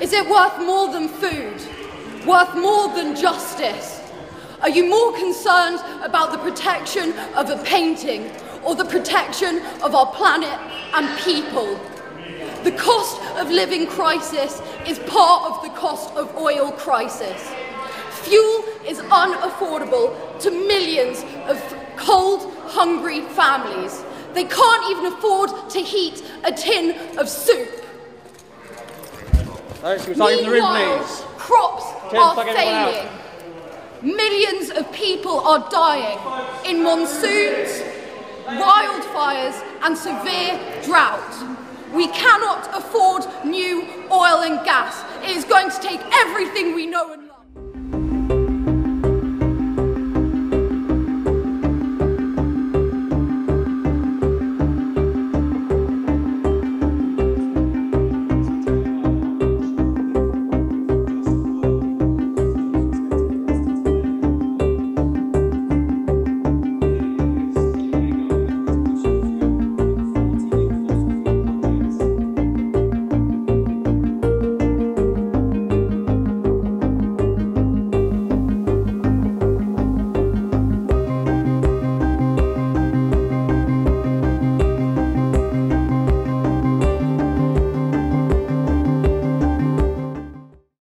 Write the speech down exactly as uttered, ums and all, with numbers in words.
Is it worth more than food? Worth more than justice? Are you more concerned about the protection of a painting or the protection of our planet and people? The cost of living crisis is part of the cost of oil crisis. Fuel is unaffordable to millions of cold, hungry families. They can't even afford to heat a tin of soup. Meanwhile, crops are failing. Millions of people are dying in monsoons, wildfires and severe drought. We cannot afford new oil and gas